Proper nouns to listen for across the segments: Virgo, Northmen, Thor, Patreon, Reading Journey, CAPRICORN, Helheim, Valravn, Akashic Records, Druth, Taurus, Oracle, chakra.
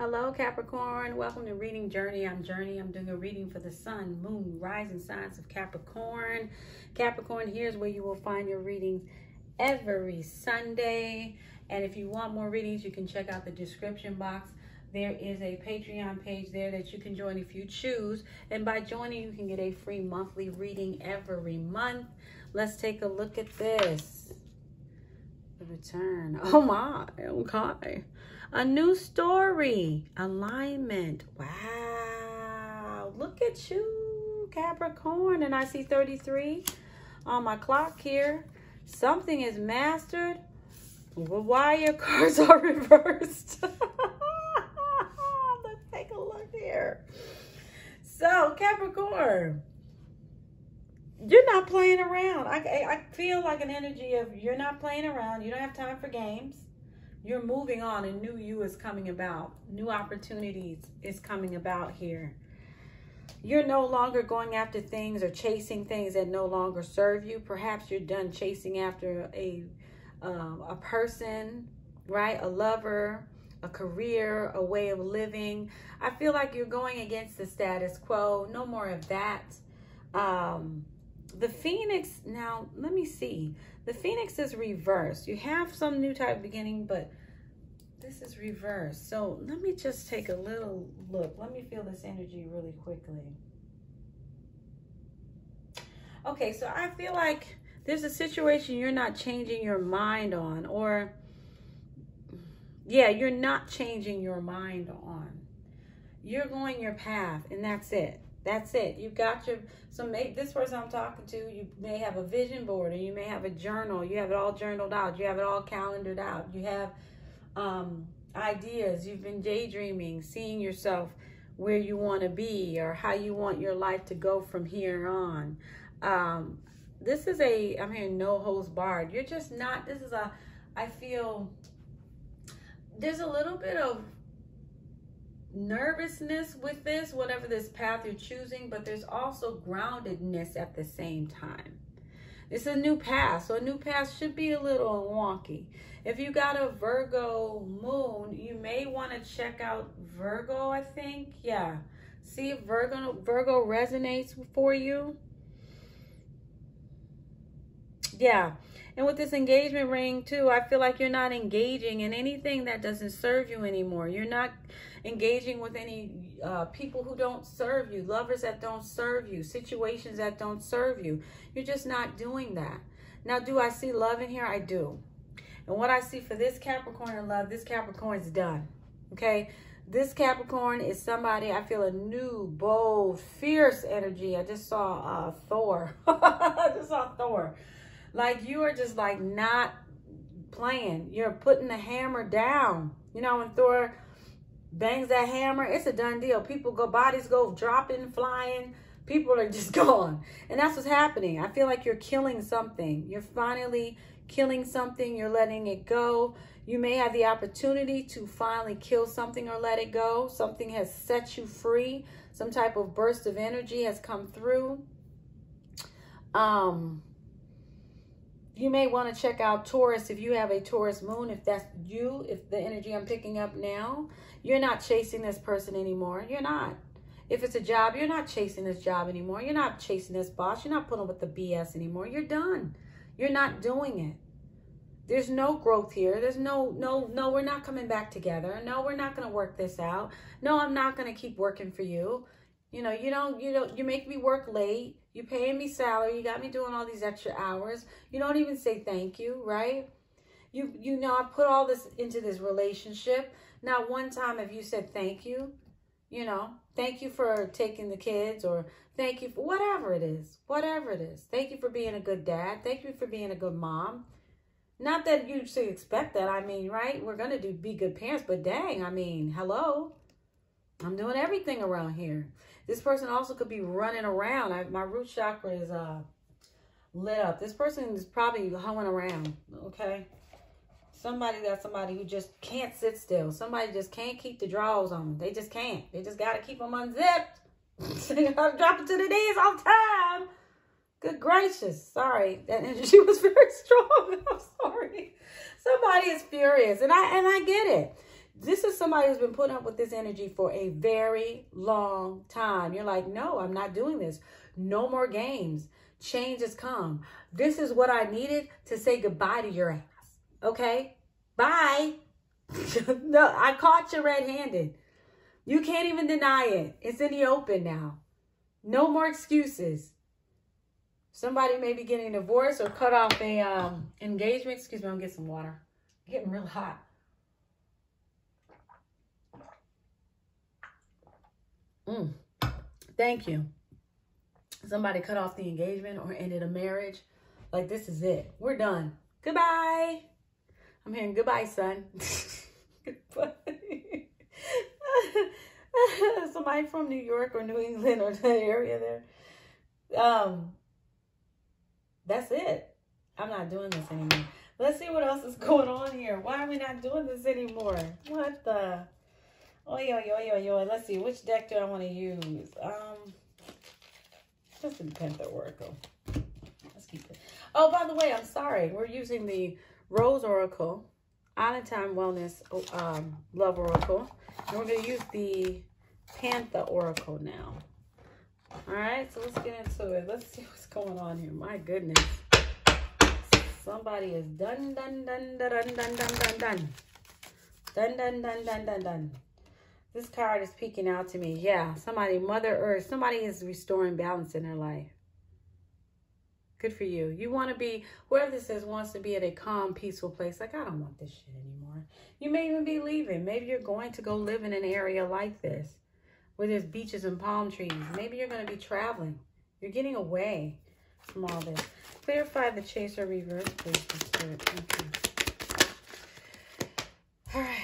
Hello Capricorn, welcome to Reading Journey. I'm doing a reading for the sun, moon, rising signs of Capricorn. Capricorn, here's where you will find your readings every Sunday. And if you want more readings, you can check out the description box. There is a Patreon page there that you can join if you choose. And by joining, you can get a free monthly reading every month. Let's take a look at this. The return. Oh my, okay. A new story, alignment. Wow, look at you, Capricorn. And I see 33 on my clock here. Something is mastered. Why your cards are reversed. Let's take a look here. So, Capricorn, you're not playing around. I feel like an energy of you're not playing around. You don't have time for games. You're moving on, and new you is coming about. New opportunities is coming about here. You're no longer going after things or chasing things that no longer serve you. Perhaps you're done chasing after a person, right? A lover, a career, a way of living. I feel like you're going against the status quo. No more of that. The Phoenix, now let me see. The Phoenix is reversed. You have some new type of beginning, but this is reversed. So let me just take a little look. Let me feel this energy really quickly. Okay, so I feel like there's a situation you're not changing your mind on, or yeah, you're not changing your mind on. You're going your path, and that's it. That's it. You've got your, so maybe this person I'm talking to, you may have a vision board, or you may have a journal. You have it all journaled out. You have it all calendared out. You have ideas. You've been daydreaming, seeing yourself where you want to be or how you want your life to go from here on. This is a, I'm hearing no holds barred. You're just not, this is a, I feel there's a little bit of nervousness with this, whatever this path you're choosing, but there's also groundedness at the same time. It's a new path, so a new path should be a little wonky. If you got a Virgo moon, you may want to check out Virgo, I think. Yeah, see if Virgo resonates for you. Yeah, and with this engagement ring too, I feel like you're not engaging in anything that doesn't serve you anymore. You're not engaging with any people who don't serve you, lovers that don't serve you, situations that don't serve you. You're just not doing that. Now, do I see love in here? I do. And what I see for this Capricorn in love, this Capricorn's done, okay? This Capricorn is somebody, I feel a new, bold, fierce energy. I just saw Thor. I just saw Thor. Like, you are just, like, not playing. You're putting the hammer down. You know, when Thor bangs that hammer, it's a done deal. People go, bodies go dropping, flying. People are just gone. And that's what's happening. I feel like you're killing something. You're finally killing something. You're letting it go. You may have the opportunity to finally kill something or let it go. Something has set you free. Some type of burst of energy has come through. You may want to check out Taurus if you have a Taurus moon, if that's you, if the energy I'm picking up now. You're not chasing this person anymore. You're not. If it's a job, you're not chasing this job anymore. You're not chasing this boss. You're not putting up with the BS anymore. You're done. You're not doing it. There's no growth here. There's no, we're not coming back together. No, we're not going to work this out. No, I'm not going to keep working for you. You know, you make me work late. You're paying me salary. You got me doing all these extra hours. You don't even say thank you, right? You know, I put all this into this relationship. Not one time have you said thank you. You know, thank you for taking the kids, or thank you for whatever it is. Whatever it is. Thank you for being a good dad. Thank you for being a good mom. Not that you should expect that. I mean, right? We're going to be good parents, but dang, I mean, hello. I'm doing everything around here. This person also could be running around. My root chakra is lit up. This person is probably hoeing around, okay? Somebody who just can't sit still. Somebody just can't keep the drawers on. They just can't. They just got to keep them unzipped. They got to drop it to the knees all the time. Good gracious. Sorry. That energy was very strong. I'm sorry. Somebody is furious, and I get it. This is somebody who's been putting up with this energy for a very long time. You're like, no, I'm not doing this. No more games. Change has come. This is what I needed to say goodbye to your ass. Okay? Bye. No, I caught you red-handed. You can't even deny it. It's in the open now. No more excuses. Somebody may be getting a divorce or cut off a engagement. Excuse me, I'm getting some water. I'm getting real hot. Thank you. Somebody cut off the engagement or ended a marriage. Like, this is it. We're done. Goodbye. I'm hearing goodbye, son. Goodbye. Somebody from New York or New England or that area there. That's it. I'm not doing this anymore. Let's see what else is going on here. Why are we not doing this anymore? What the... Oy. Let's see. Which deck do I want to use? Just depend the Oracle. Let's keep it. Oh, by the way, I'm sorry. We're using the Rose Oracle, Island Time Wellness Love Oracle. And we're going to use the Panther Oracle now. All right, so let's get into it. Let's see what's going on here. My goodness. Somebody is done. This card is peeking out to me. Yeah, somebody, Mother Earth, somebody is restoring balance in their life. Good for you. You want to be, whoever this is wants to be at a calm, peaceful place. Like, I don't want this shit anymore. You may even be leaving. Maybe you're going to go live in an area like this, where there's beaches and palm trees. Maybe you're going to be traveling. You're getting away from all this. Clarify the chaser reverse, please. Okay. All right.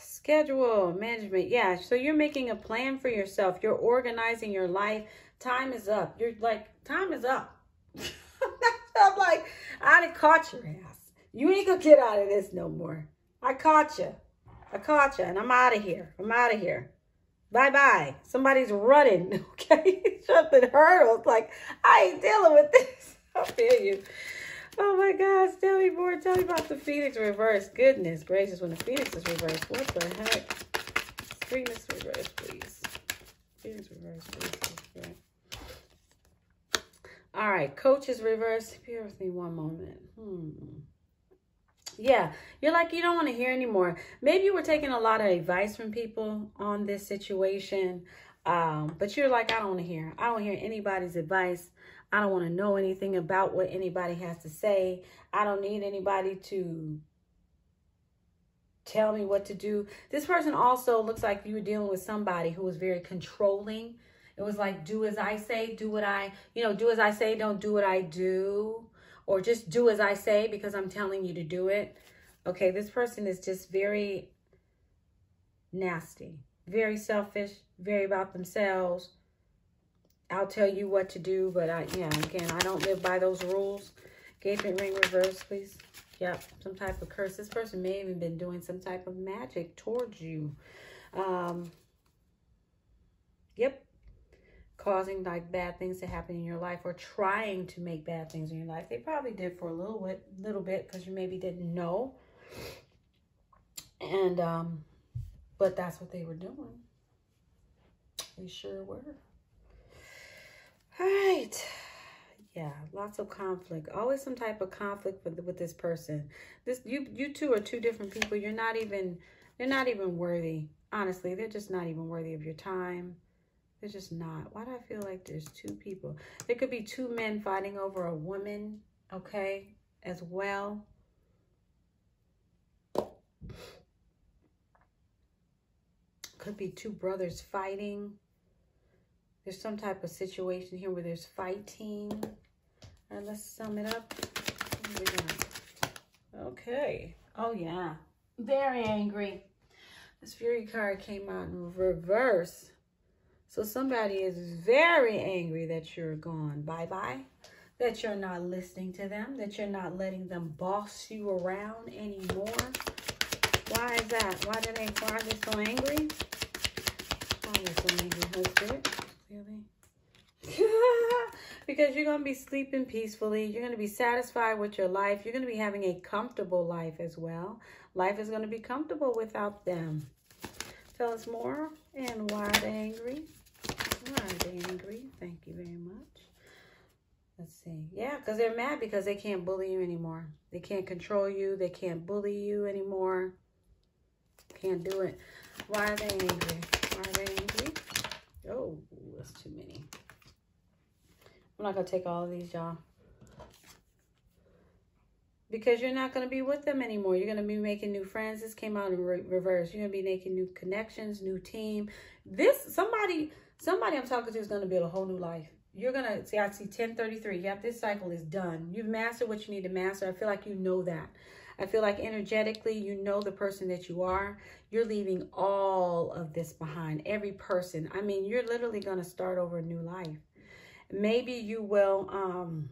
Schedule, management, yeah. So you're making a plan for yourself. You're organizing your life. Time is up. You're like, time is up. I'm like, I done caught your ass. You ain't gonna get out of this no more. I caught you. I caught you, and I'm out of here. I'm out of here. Bye-bye. Somebody's running, okay? Jumping hurdles. Like, I ain't dealing with this. I feel you. Oh my gosh, tell me more. Tell me about the Phoenix reverse. Goodness gracious, when the Phoenix is reversed, what the heck? Phoenix reverse, please. Phoenix reverse, please. Okay. All right, coach is reversed. Bear with me one moment. Yeah, you're like, you don't want to hear anymore. Maybe you were taking a lot of advice from people on this situation, but you're like, I don't want to hear. I don't hear anybody's advice. I don't want to know anything about what anybody has to say. I don't need anybody to tell me what to do. This person also looks like you were dealing with somebody who was very controlling. It was like, do as I say, do what I, you know, do as I say, don't do what I do. Or just do as I say because I'm telling you to do it. Okay, this person is just very nasty, very selfish, very about themselves. I'll tell you what to do, but yeah, again, I don't live by those rules. Engagement ring reverse, please. Yep, some type of curse. This person may have even been doing some type of magic towards you. Yep. Causing like bad things to happen in your life or trying to make bad things in your life. They probably did for a little bit because you maybe didn't know. And, but that's what they were doing. They sure were. All right. Yeah, lots of conflict. Always some type of conflict with this person. This you two are two different people. They're not even worthy. Honestly, they're just not even worthy of your time. They're just not. Why do I feel like there's two people? There could be two men fighting over a woman, okay, as well. Could be two brothers fighting. There's some type of situation here where there's fighting. All right, let's sum it up. Okay. Oh, yeah. Very angry. This Fury card came out in reverse. So somebody is very angry that you're gone. Bye-bye. That you're not listening to them. That you're not letting them boss you around anymore. Why is that? Why are they so angry? Why are they so angry, husband? Because you're going to be sleeping peacefully. You're going to be satisfied with your life. You're going to be having a comfortable life as well. Life is going to be comfortable without them. Tell us more. And why are they angry? Why are they angry? Thank you very much. Let's see. Yeah, because they're mad because they can't bully you anymore. They can't control you. They can't bully you anymore. Can't do it. Why are they angry? Why are they angry? Oh, that's too many. I'm not going to take all of these, y'all. Because you're not going to be with them anymore. You're going to be making new friends. This came out in reverse. You're going to be making new connections, new team. This, somebody I'm talking to is going to build a whole new life. You're going to, see, I see 1033. Yep, this cycle is done. You've mastered what you need to master. I feel like you know that. I feel like energetically, you know the person that you are. You're leaving all of this behind, every person. I mean, you're literally going to start over a new life. Maybe you will,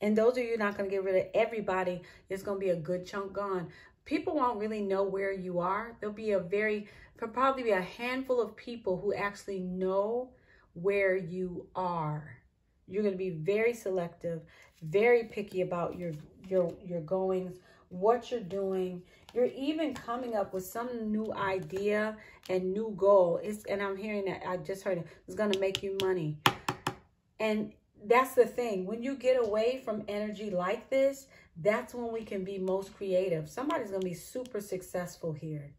and those of you not going to get rid of everybody, it's going to be a good chunk gone. People won't really know where you are. There'll be a probably a handful of people who actually know where you are. You're going to be very selective, very picky about your goings, what you're doing. You're even coming up with some new idea and new goal. And I'm hearing that, I just heard it. It's going to make you money. And that's the thing. When you get away from energy like this, that's when we can be most creative. Somebody's going to be super successful here.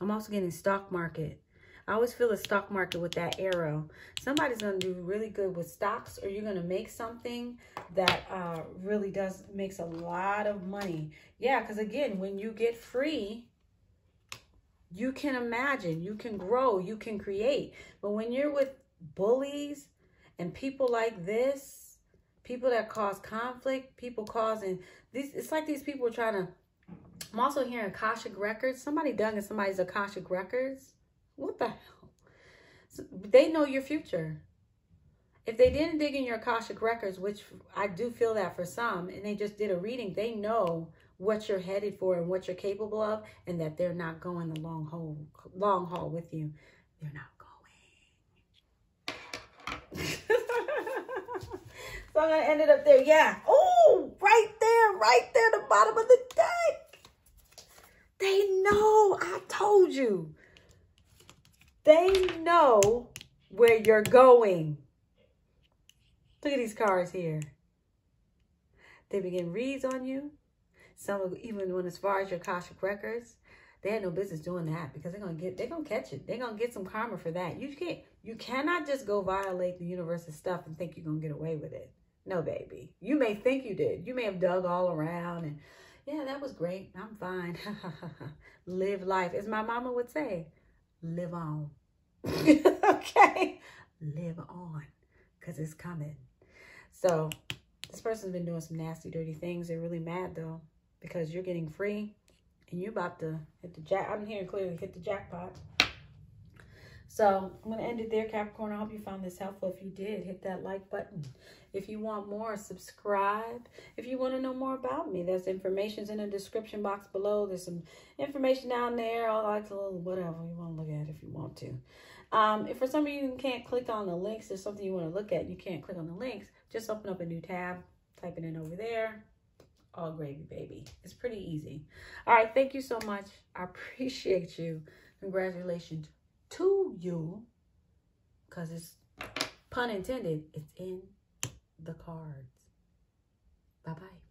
I'm also getting stock market. I always feel the stock market with that arrow. Somebody's going to do really good with stocks, or you're going to make something that really makes a lot of money. Yeah, because again, when you get free, you can imagine, you can grow, you can create. But when you're with bullies and people like this, people that cause conflict, people causing these, it's like these people are trying to, I'm also hearing Akashic Records. Somebody dug in somebody's Akashic Records. What the hell? So they know your future. If they didn't dig in your Akashic Records, which I do feel that for some, and they just did a reading, they know what you're headed for and what you're capable of, and that they're not going the long haul with you. They're not going. So I'm going to end it up there. Yeah. Oh, right there, the bottom of the deck. They know. I told you. They know where you're going. Look at these cards here. They begin reads on you. Some even when as far as your Akashic Records, they had no business doing that, because they're gonna catch it. They're gonna get some karma for that. You cannot just go violate the universe's stuff and think you're gonna get away with it. No, baby. You may think you did. You may have dug all around and yeah, that was great. I'm fine. Live life. As my mama would say, live on. Okay, live on, because it's coming. So this person's been doing some nasty, dirty things. They're really mad though, because you're getting free and you're about to hit the jack. I'm hearing clearly hit the jackpot. So I'm going to end it there, Capricorn. I hope you found this helpful. If you did, hit that like button. If you want more, subscribe. If you want to know more about me, there's information in the description box below. There's some information down there. All that little whatever you want to look at if you want to. If for some of you can't click on the links, there's something you want to look at and you can't click on the links, just open up a new tab, type it in over there. All gravy, baby. It's pretty easy. All right. Thank you so much. I appreciate you. Congratulations to you, because it's pun intended, it's in the cards. Bye-bye.